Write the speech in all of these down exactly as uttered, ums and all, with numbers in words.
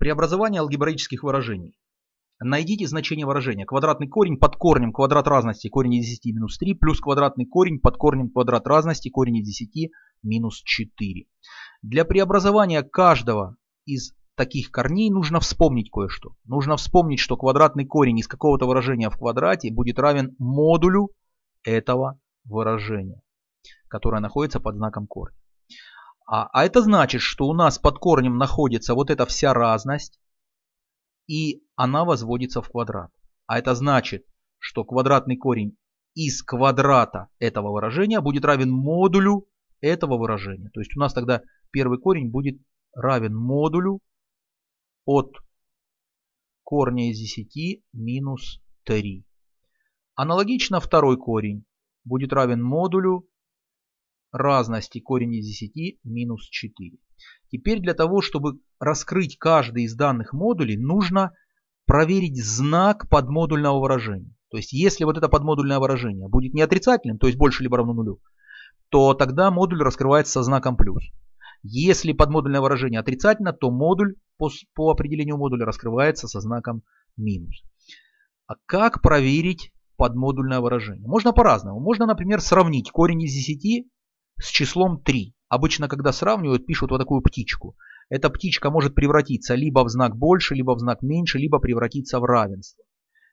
Преобразование алгебраических выражений. Найдите значение выражения. Квадратный корень под корнем квадрат разности корень из десяти минус три плюс квадратный корень под корнем квадрат разности корень из десяти минус четыре. Для преобразования каждого из таких корней нужно вспомнить кое-что. Нужно вспомнить, что квадратный корень из какого-то выражения в квадрате будет равен модулю этого выражения, которое находится под знаком корня. А, а это значит, что у нас под корнем находится вот эта вся разность, и она возводится в квадрат. А это значит, что квадратный корень из квадрата этого выражения будет равен модулю этого выражения. То есть у нас тогда первый корень будет равен модулю от корня из десяти минус три. Аналогично второй корень будет равен модулю разности корень из десяти минус четыре. Теперь для того, чтобы раскрыть каждый из данных модулей, нужно проверить знак подмодульного выражения. То есть, если вот это подмодульное выражение будет не отрицательным, то есть больше либо равно нулю, то тогда модуль раскрывается со знаком плюс. Если подмодульное выражение отрицательно, то модуль по, по определению модуля раскрывается со знаком минус. А как проверить подмодульное выражение? Можно по-разному. Можно, например, сравнить корень из десяти с числом три. Обычно, когда сравнивают, пишут вот такую птичку. Эта птичка может превратиться либо в знак больше, либо в знак меньше, либо превратиться в равенство.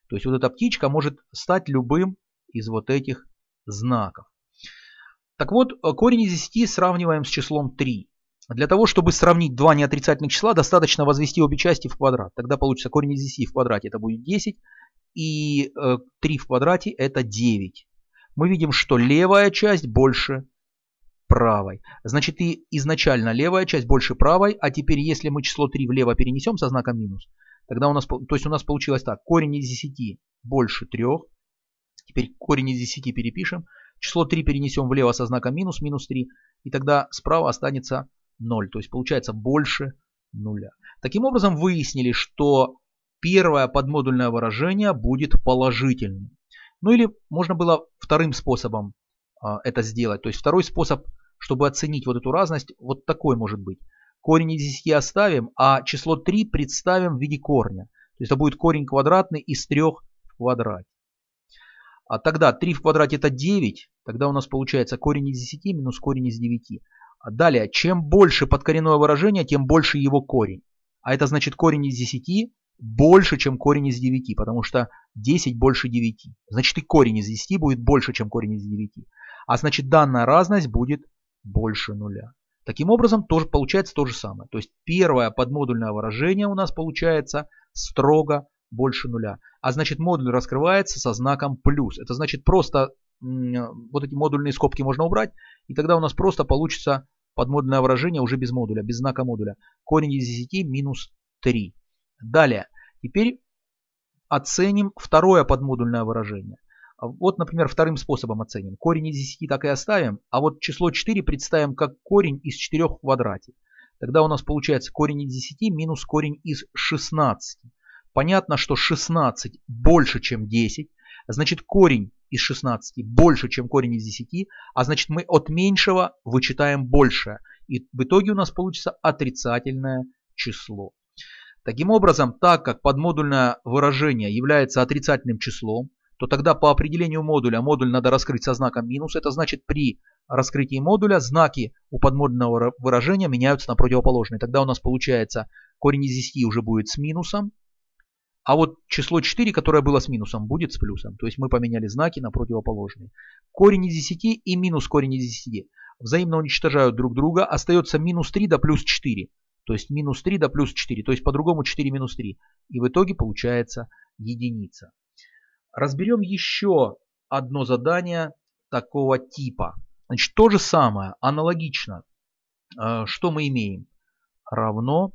То есть вот эта птичка может стать любым из вот этих знаков. Так вот, корень из десяти сравниваем с числом три. Для того, чтобы сравнить два неотрицательных числа, достаточно возвести обе части в квадрат. Тогда получится корень из десяти в квадрате, это будет десять. И три в квадрате, это девять. Мы видим, что левая часть больше правой. Значит, и изначально левая часть больше правой, а теперь если мы число три влево перенесем со знаком минус, тогда у нас, то есть у нас получилось так, корень из десяти больше трёх, теперь корень из десяти перепишем, число три перенесем влево со знаком минус, минус три, и тогда справа останется ноль, то есть получается больше нуля. Таким образом выяснили, что первое подмодульное выражение будет положительным. Ну или можно было вторым способом это сделать, то есть второй способ, чтобы оценить вот эту разность, вот такой может быть. Корень из десяти оставим, а число три представим в виде корня. То есть это будет корень квадратный из трёх в квадрате. А тогда три в квадрате это девять, тогда у нас получается корень из десяти минус корень из девяти. А далее, чем больше подкоренное выражение, тем больше его корень. А это значит корень из десяти больше, чем корень из девяти, потому что десять больше девяти. Значит и корень из десяти будет больше, чем корень из девяти. А значит данная разность будет больше нуля. Таким образом тоже получается то же самое. То есть первое подмодульное выражение у нас получается строго больше нуля. А значит модуль раскрывается со знаком плюс. Это значит просто вот эти модульные скобки можно убрать. И тогда у нас просто получится подмодульное выражение уже без модуля, без знака модуля. Корень из десяти минус три. Далее. Теперь оценим второе подмодульное выражение. Вот, например, вторым способом оценим. Корень из десяти так и оставим, а вот число четыре представим как корень из четырёх в квадрате. Тогда у нас получается корень из десяти минус корень из шестнадцати. Понятно, что шестнадцать больше, чем десять. Значит, корень из шестнадцати больше, чем корень из десяти. А значит, мы от меньшего вычитаем большее. И в итоге у нас получится отрицательное число. Таким образом, так как подмодульное выражение является отрицательным числом, то тогда по определению модуля модуль надо раскрыть со знаком минус. Это значит, при раскрытии модуля знаки у подмодульного выражения меняются на противоположные. Тогда у нас получается корень из десяти уже будет с минусом, а вот число четыре, которое было с минусом, будет с плюсом. То есть мы поменяли знаки на противоположные. Корень из десяти и минус корень из десяти взаимно уничтожают друг друга. Остается минус три до плюс четыре. То есть минус три до плюс четыре. То есть по-другому четыре минус три. И в итоге получается единица. Разберем еще одно задание такого типа. Значит, то же самое, аналогично. Что мы имеем? Равно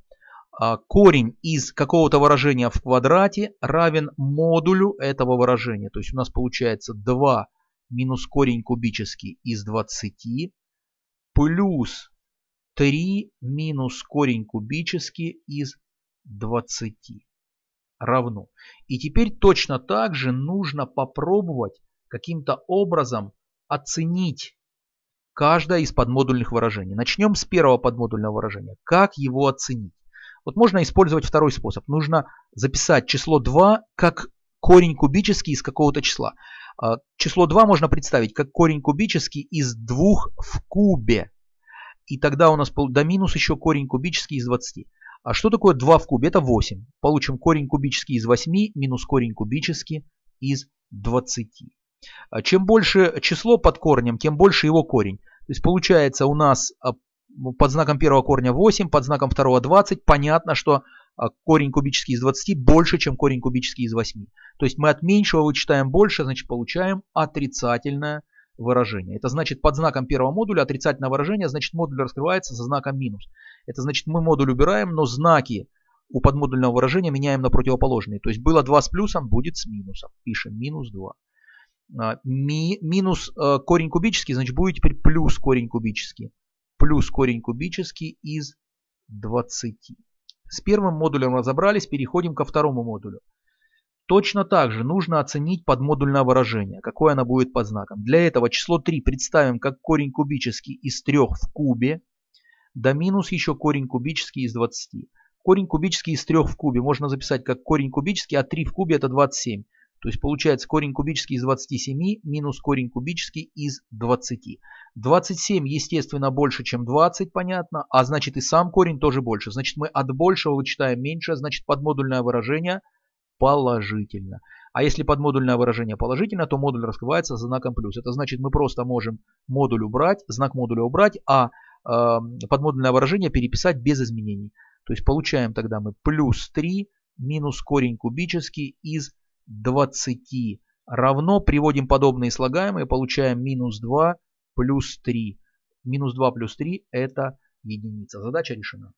корень из какого-то выражения в квадрате равен модулю этого выражения. То есть у нас получается два минус корень кубический из двадцати плюс три минус корень кубический из двадцати. Равно. И теперь точно так же нужно попробовать каким-то образом оценить каждое из подмодульных выражений. Начнем с первого подмодульного выражения. Как его оценить? Вот можно использовать второй способ. Нужно записать число два как корень кубический из какого-то числа. Число два можно представить как корень кубический из двух в кубе. И тогда у нас до минус еще корень кубический из двадцати. А что такое два в кубе? Это восемь. Получим корень кубический из восьми минус корень кубический из двадцати. Чем больше число под корнем, тем больше его корень. То есть получается у нас под знаком первого корня восемь, под знаком второго двадцать. Понятно, что корень кубический из двадцати больше, чем корень кубический из восьми. То есть мы от меньшего вычитаем больше, значит получаем отрицательное выражение. Это значит под знаком первого модуля отрицательное выражение, значит модуль раскрывается со знаком минус. Это значит мы модуль убираем, но знаки у подмодульного выражения меняем на противоположные. То есть было два с плюсом, будет с минусом. Пишем минус два. Ми, минус э, корень кубический, значит будет теперь плюс корень кубический. Плюс корень кубический из двадцати. С первым модулем разобрались, переходим ко второму модулю. Точно так же нужно оценить подмодульное выражение, какое оно будет под знаком. Для этого число три представим как корень кубический из трёх в кубе, да минус еще корень кубический из двадцати. Корень кубический из трёх в кубе можно записать как корень кубический, а три в кубе это двадцать семь. То есть получается корень кубический из двадцати семи минус корень кубический из двадцати. двадцать семь естественно больше, чем двадцать, понятно, а значит и сам корень тоже больше. Значит мы от большего вычитаем меньше, значит подмодульное выражение положительно. А если подмодульное выражение положительно, то модуль раскрывается со знаком плюс. Это значит, мы просто можем модуль убрать, знак модуля убрать, а э, подмодульное выражение переписать без изменений. То есть получаем тогда мы плюс три минус корень кубический из двадцати равно, приводим подобные слагаемые, получаем минус два плюс три. Минус два плюс три это единица. Задача решена.